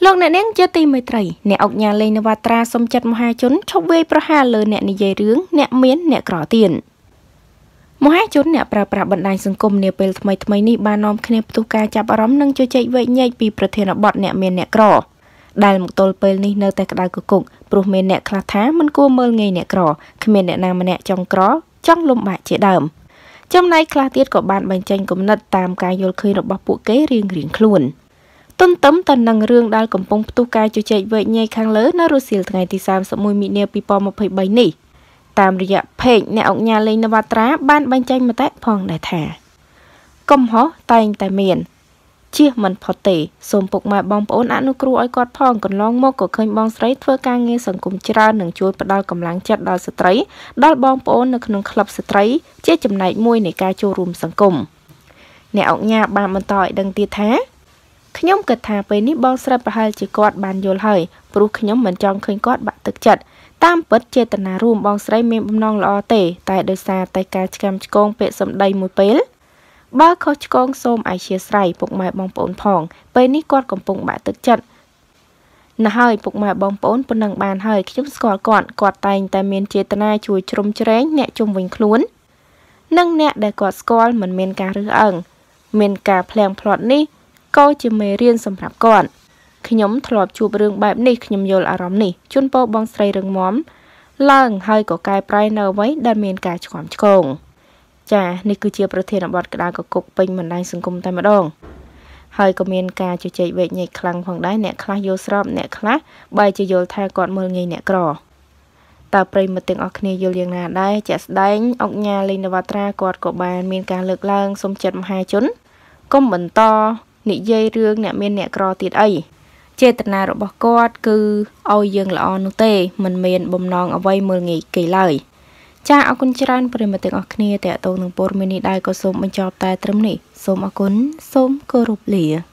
Lúc nãy nén chưa tìm mới trầy, nè ốc nhà lên nè bà tra xông chặt một hai chốn chốc vây pro hà lờ nè nè dây rướng, nè miến, nè cỏ tiền. Một hai chốn nè bà bà bận đài xung cùng nè bèl thầm thầm ní bà nòm khne tu ca chạp bà rõm nâng cho chạy vậy nhạy bì bà thề nọ bọt nè miền nè cỏ. Đài một tôl bèl ní nơ tè đào cực cục, bùa miền nè khla thá mân cua mơ ngay nè cỏ, khi miền nè nam nè trong cỏ, trong lùm bạ chế đờm. Trong này khla tiết của bạn bành tranh cũng nật tam ca yol khơi nọ bọc bộ kế riêng luôn. Tôn tấm tần năng rương đal cầm bông tu ca cho chạy vậy nhảy khang lớn nó rơi xìu ngày thì sam sợ mùi mịn nè pipo một phẩy bảy nỉ tam rồi ạ phèn nè ông nhà lên nà trá ban ban tranh mà tách phòng đại thả cầm hó tay tại miền chia mình phò tể sồn phục mà bong bốn ăn nuôi cua ấy quạt phòng còn long mốc của khơi bong sấy thưa ca nghe sòng cùng chira nương chuối và đal cầm láng chặt đal sấy đal bong bốn nương nương khập sấy chia chấm này môi này ca chua rùm sòng cùng nè ông nhà ban mình tỏi đằng tiệt thá ខ្ញុំគិតថាពេលនេះបងស្រីប្រហែលជាគាត់បានយល់ហើយព្រោះខ្ញុំមិនចង់ឃើញគាត់បាក់ទឹកចិត្តតាមពិតចេតនារួមបងស្រីមានបំណងល្អទេតែដោយសារតែការឆ្កាំឆ្កងពាក្យសម្ដីមួយពេលបើខុសឆ្កងសូមឲ្យអធិស្ឋាន ខ្ញុំធ្លាប់ជួបរឿងបែបនេះខ្ញុំយល់អារម្មណ៍នេះជូនពរបងស្រីរងមមឡើងហើយក៏កែប្រែនៅអ្វីដែលមានការឆ្គាំឆ្គងចានេះគឺជាប្រធានបទកណ្ដាលកគុកពេញបណ្ដាញសង្គមតែម្ដងហើយក៏មានការជើចវែកញែកខ្លាំងផងដែរអ្នកខ្លះយល់ស្របអ្នកខ្លះបើជាយល់ថាគាត់មើលងាយអ្នកក្រ និយាយរឿងអ្នកមានអ្នកក្រទៀតអីចេតនារបស់គាត់គឺឲ្យយើងល្អនោះទេមិនមែនបំណងអ្វីមើលងាយគេឡើយចាអរគុណច្រើនប្រិយមិត្តទាំងអស់គ្នាតេតងនឹងពរមេនីដែរក៏សូមបញ្ចប់តែត្រឹមនេះសូមអរគុណសូមគោរពលា